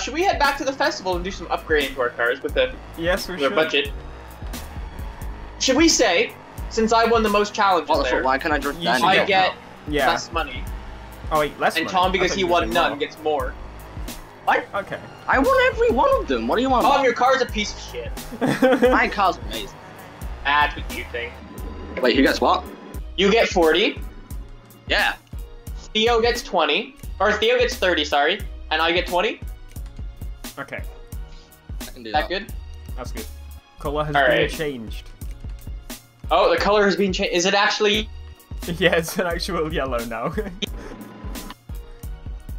Should we head back to the festival and do some upgrading to our cars with the with our budget? Should we say, since I won the most challenges there, why can't I just get less money? Oh wait, less money. And Tom, because he won none, gets more. What? Okay. I won every one of them. What do you want? Tom, your car's a piece of shit. My car's amazing. That's what you think. Wait, who gets what? You get 40. Yeah. Theo gets 20. Or Theo gets 30, sorry. And I get 20. Okay. I can do that. That good? That's good. Color has been changed. Oh, the color has been changed. Is it actually? Yeah, it's an actual yellow now.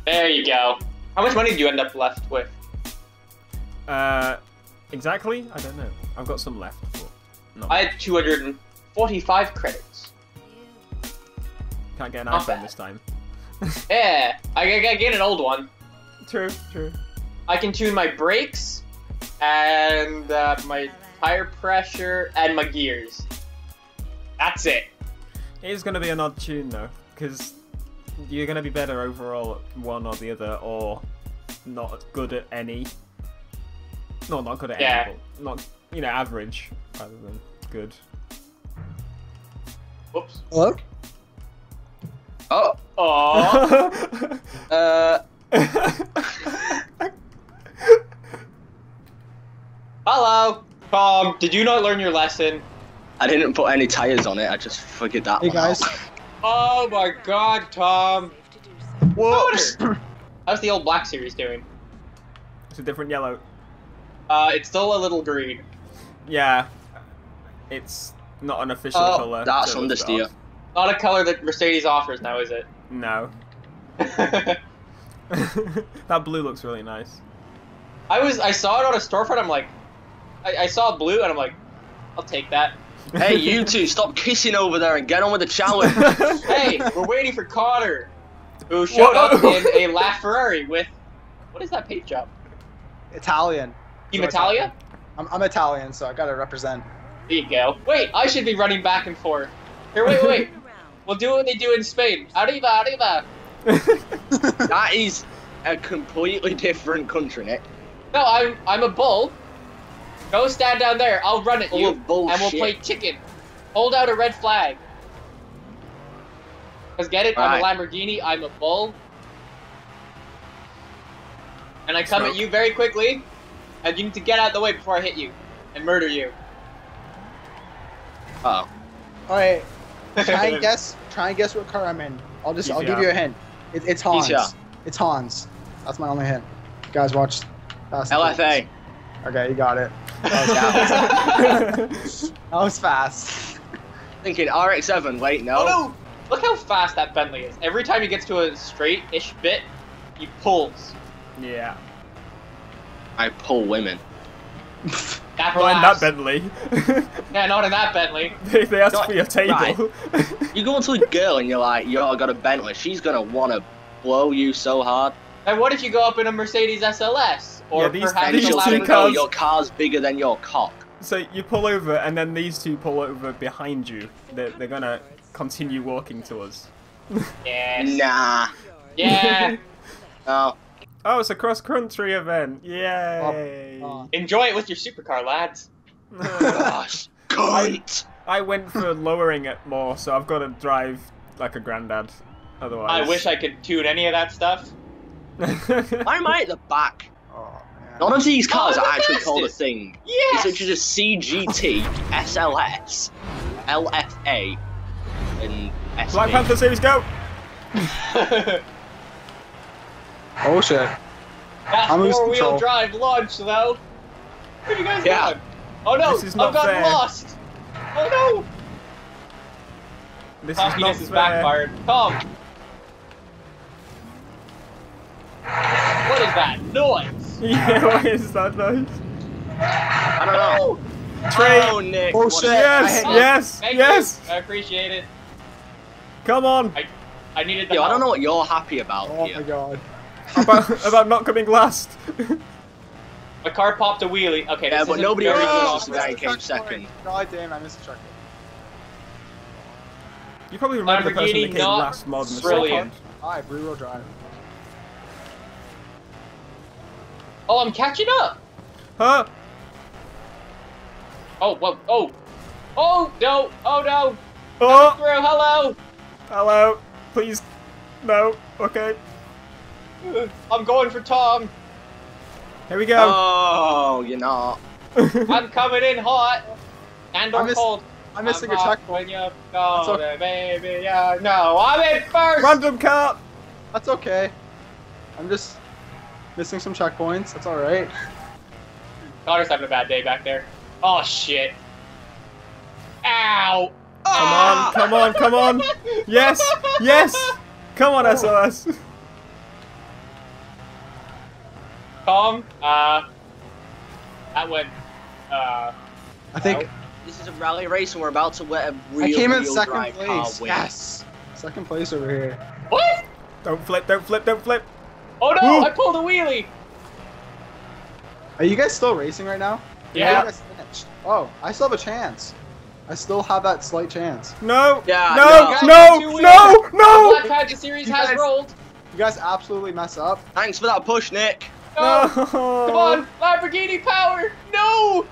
There you go. How much money did you end up left with? Exactly? I don't know. I've got some left. I had 245 credits. Can't get an iPhone this time. Yeah, I get an old one. True, true. I can tune my brakes, and my tire pressure, and my gears. That's it. It is going to be an odd tune though, because you're going to be better overall at one or the other, or not good at any. No, not good at any, but not, you know, average rather than good. Whoops. Hello? Oh. Oh. Hello, Tom. Did you not learn your lesson? I didn't put any tires on it. I just figured that one out. Hey guys. Oh my God, Tom. Whoops. How's the old Black Series doing? It's a different yellow. It's still a little green. Yeah. It's not an official color. That's understeer. Not a color that Mercedes offers now, is it? No. That blue looks really nice. I saw it on a storefront. I'm like, I saw blue and I'm like, I'll take that. Hey, you two, stop kissing over there and get on with the challenge. Hey, we're waiting for Connor, who showed up in a LaFerrari with, what is that paint job? Italian. You Italia? I'm Italian, so I gotta represent. There you go. Wait, I should be running back and forth. Here, wait, wait. We'll do what they do in Spain. Arriba, arriba. That is a completely different country, Nick. No, I'm a bull. Go stand down there. I'll run at you, and we'll play chicken. Hold out a red flag. Cause get it? Right. I'm a Lamborghini. I'm a bull. And I come at you very quickly, and you need to get out of the way before I hit you and murder you. Uh oh. Alright. Try and guess what car I'm in. I'll give you a hint. It's Hans. It's Hans. That's my only hint. You guys watch LFA. Okay, you got it. That was fast. Thinking RX-7, wait, no. Oh no! Look how fast that Bentley is. Every time he gets to a straight-ish bit, he pulls. Yeah. I pull women. Not in that Bentley. Yeah, not in that Bentley. They asked for your table. Right. You go into a girl and you're like, yo, I got a Bentley. She's gonna wanna blow you so hard. And what if you go up in a Mercedes SLS? Or perhaps these two cars. Your car's bigger than your cock. So you pull over and then these two pull over behind you. They're gonna continue walking to us. Yeah. Nah. Yeah. Oh. Oh, it's a cross-country event! Yay! Oh. Enjoy it with your supercar, lads. Gosh, I went for lowering it more, so I've got to drive like a granddad. Otherwise, I wish I could tune any of that stuff. I'm right at the back. Oh, none of these cars are actually called a thing. Yes. It's such as CGT, SLS, LFA, and SV. Black Panther series, go! Oh shit. That four-wheel drive launch though. Where you guys going? Oh no, I've gotten lost. Oh no. This is backfired. Tom. What is that noise? Yeah, what is that noise? I don't know. Train. Oh, Nick. Oh shit. Yes, yes. I appreciate it. Come on. I needed the help. I don't know what you're happy about. Oh my God. about not coming last. My car popped a wheelie. Okay, yeah, but nobody really lost that I came second. God damn, I missed a truck. You probably remember the person that came last mod in the second. Brilliant. All right, rear wheel drive. Oh, I'm catching up. Huh? Oh, whoa, oh. Oh, no. Oh, no. Oh. Through. Hello. Hello. Please. No. Okay. I'm going for Tom. Here we go. Oh, you're not. I'm coming in hot. And I'm cold. I'm missing a checkpoint. Oh, baby, yeah. No, I'm in first. Random car. That's okay. I'm just missing some checkpoints. That's all right. Connor's having a bad day back there. Oh shit. Ow. Come on, come on, come on. Yes, yes. Come on, SLS. Tom, that went. I think. This is a rally race, and we're about to let a real I came in second place. Yes, second place over here. What? Don't flip! Don't flip! Don't flip! Oh no! Ooh. I pulled a wheelie. Are you guys still racing right now? Yeah. Oh, I still have a chance. I still have that slight chance. No! Yeah, no! The Black Panther series has rolled. You guys absolutely mess up. Thanks for that push, Nick. No! Come on, Lamborghini power! No!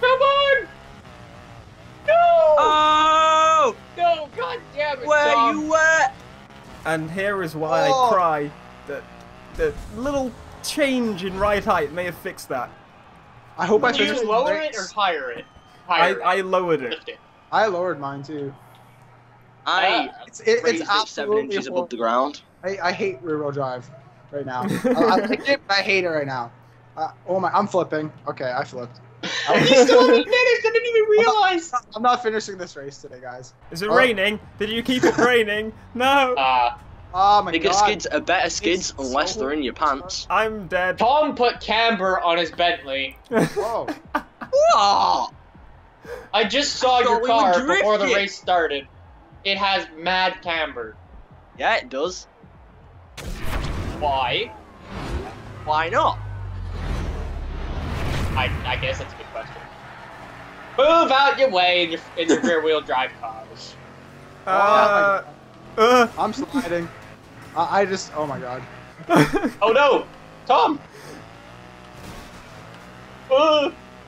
Come on! No! Oh! No, god damn it, where Tom. You were? And here is why I cry that the little change in ride height may have fixed that. I hope I just lower it or higher it? Higher I lowered it. I lowered mine too. It's absolutely 7 inches above the ground. I hate rear-wheel drive right now. I like it, but I hate it right now. Oh my, I'm flipping. Okay, I flipped. You still haven't finished! I didn't even realize! I'm not finishing this race today, guys. Is it raining? Did you keep it raining? No! Oh my god. Skids are better skids unless they're in your pants. I'm dead. Tom put camber on his Bentley. Whoa. Whoa! I just saw your car before the race started. It has mad camber. Yeah, it does. Why? Why not? I guess that's a good question. Move out your way in your rear-wheel drive cars. I'm sliding. I just... Oh, my God. Oh, no! Tom!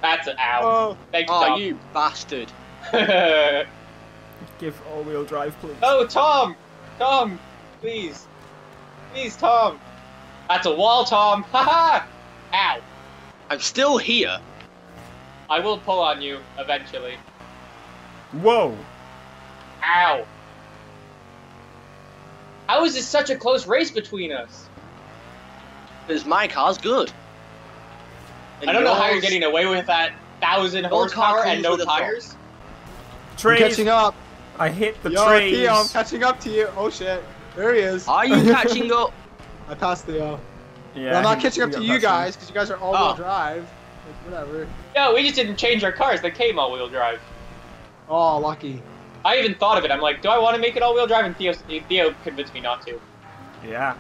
That's an out. Oh. Thank you, Tom. You bastard. Give all-wheel drive, please. Oh, Tom! Tom! Please. Please, Tom. That's a wall, Tom. Ha-ha! Ow. I'm still here. I will pull on you eventually. Whoa. Ow. How is this such a close race between us? Because my car's good. And I don't know how you're getting away with that 1,000 horsepower and no tires. I'm catching up. I hit the train. Theo, I'm catching up to you. Oh shit. There he is. Are you catching up? I passed Theo. Yeah, well, I'm not catching up to you guys, because you guys are all-wheel drive. Like, whatever. No, we just didn't change our cars. They came all-wheel drive. Oh, lucky. I even thought of it. I'm like, do I want to make it all-wheel drive? And Theo convinced me not to. Yeah.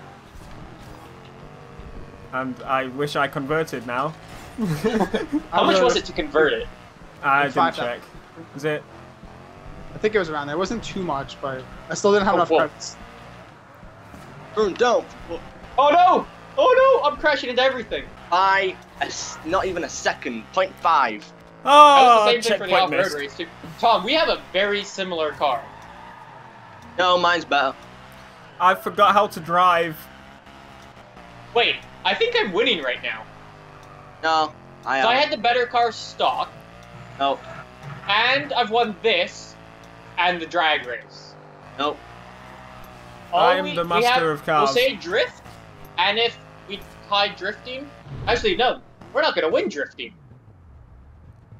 And I wish I converted now. How much was it to convert it? I didn't check. Was it? I think it was around there. It wasn't too much, but I still didn't have enough credits. Don't. Oh, no! Oh no! I'm crashing into everything. Not even a second. 0.5. Oh, that was the same thing for the off-road race too. Tom, we have a very similar car. No, mine's better. I forgot how to drive. Wait, I think I'm winning right now. No, I am. So I had the better car stock. Nope. And I've won this, and the drag race. Nope. I am the master of cars. We'll say drift, and if we tie drifting, actually no, we're not gonna win drifting.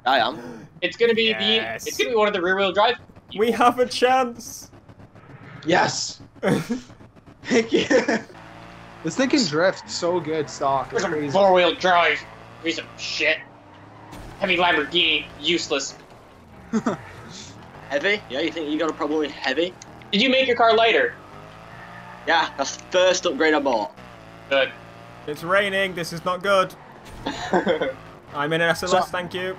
I am. It's gonna be it's gonna be one of the rear-wheel drive. We have a chance. Yes. Thank you. This thing can drift so good stock. It's crazy. Four-wheel drive piece of shit. Heavy Lamborghini, useless. Heavy? Yeah, you think you got a problem with heavy? Did you make your car lighter? Yeah, that's the first upgrade I bought. Good. It's raining. This is not good. I'm in an SLS. So, thank you.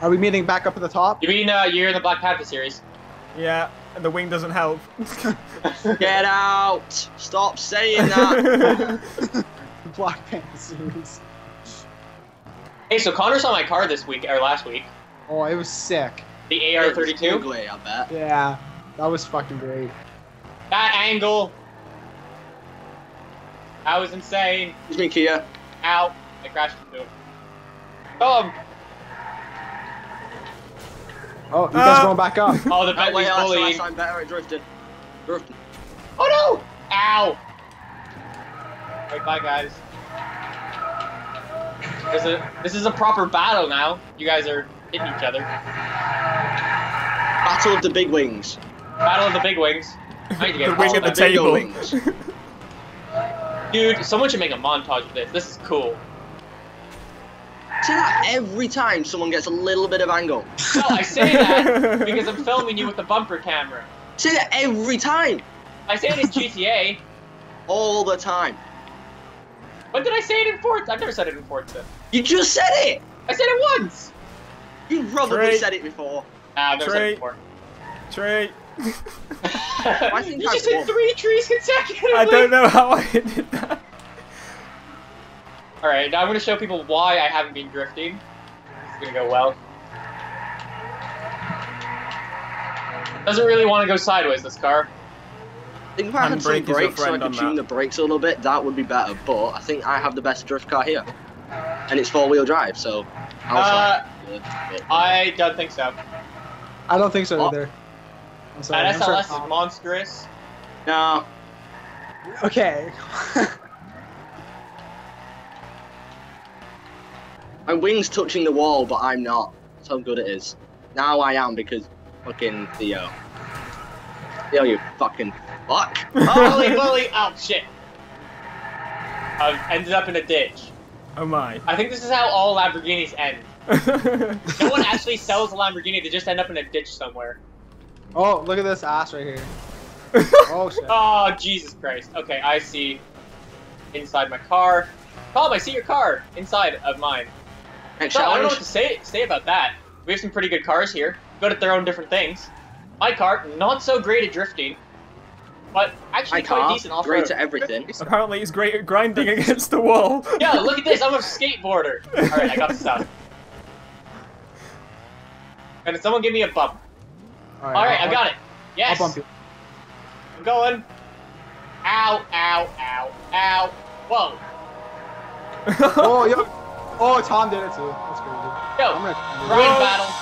Are we meeting back up at the top? You mean you're in the Black Panther series? Yeah, and the wing doesn't help. Get out! Stop saying that. Black Panther series. Hey, so Connor saw my car this week, or last week. Oh, it was sick. The AR-32? I bet. Yeah, that was fucking great. That angle. That was insane. Excuse me, Kia. Ow. I crashed into it. Oh, you guys going back up. Oh, the Bentley's bullying. Last time better, it drifted. Drifted. Oh, no! Ow! Wait, bye, guys. This is a proper battle now. You guys are hitting each other. Battle of the big wings. Battle of the big wings. The wing of the table. Wings. Dude, someone should make a montage of this. This is cool. See that every time someone gets a little bit of angle. No, I say that because I'm filming you with the bumper camera. Say that every time. I say it in GTA. All the time. When did I say it in Forza? I've never said it in Forza. You just said it! I said it once! You probably said it before. Nah, I've never said it before. Tree. You just hit 3 trees consecutively! I don't know how I did that. Alright, now I'm going to show people why I haven't been drifting. It's going to go well. Doesn't really want to go sideways, this car. I think if I had some brakes so I could tune the brakes a little bit, that would be better, but I think I have the best drift car here. And it's 4-wheel drive, so... I don't think so. I don't think so either. That SLS is monstrous. No. Okay. My wing's touching the wall, but I'm not. That's how good it is. Now I am because fucking Theo. Theo, you fucking fuck. Holy moly! Oh shit! I've ended up in a ditch. Oh my! I think this is how all Lamborghinis end. No one actually sells a Lamborghini; they just end up in a ditch somewhere. Oh, look at this ass right here. Oh shit! Oh Jesus Christ! Okay, I see. Inside my car. Colm, I see your car inside of mine. So, I don't know what to say about that. We have some pretty good cars here. Good at their own different things. My car, not so great at drifting, but actually quite decent off-road. Great at everything. Apparently, he's great at grinding against the wall. Yeah, look at this. I'm a skateboarder. All right, I got this out. And someone give me a bump. All right, I got it. Yes. I'll bump you. I'm going. Ow! Ow! Ow! Ow! Whoa! Oh, yo! Oh, Tom did it too. That's crazy. Yo, grind battle.